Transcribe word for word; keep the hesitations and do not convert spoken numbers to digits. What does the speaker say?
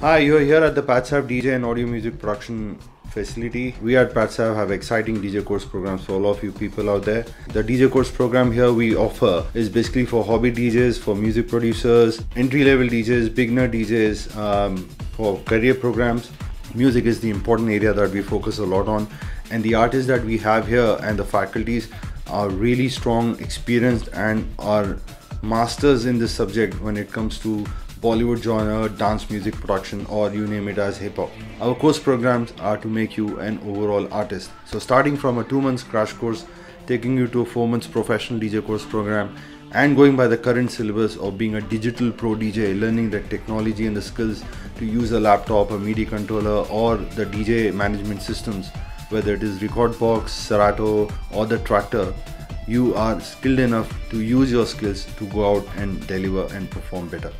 Hi, you are here at the PATSAV D J and Audio Music Production Facility. We at PATSAV have exciting D J course programs for all of you people out there. The D J course program here we offer is basically for hobby D Js, for music producers, entry-level D Js, beginner D Js, um, for career programs. Music is the important area that we focus a lot on, and the artists that we have here and the faculties are really strong, experienced, and are masters in this subject when it comes to Bollywood genre, dance music production, or you name it as hip hop. Our course programs are to make you an overall artist. So starting from a two months crash course, taking you to a four months professional D J course program, and going by the current syllabus of being a digital pro D J, learning the technology and the skills to use a laptop, a MIDI controller, or the D J management systems, whether it is Recordbox, Serato, or the Traktor, you are skilled enough to use your skills to go out and deliver and perform better.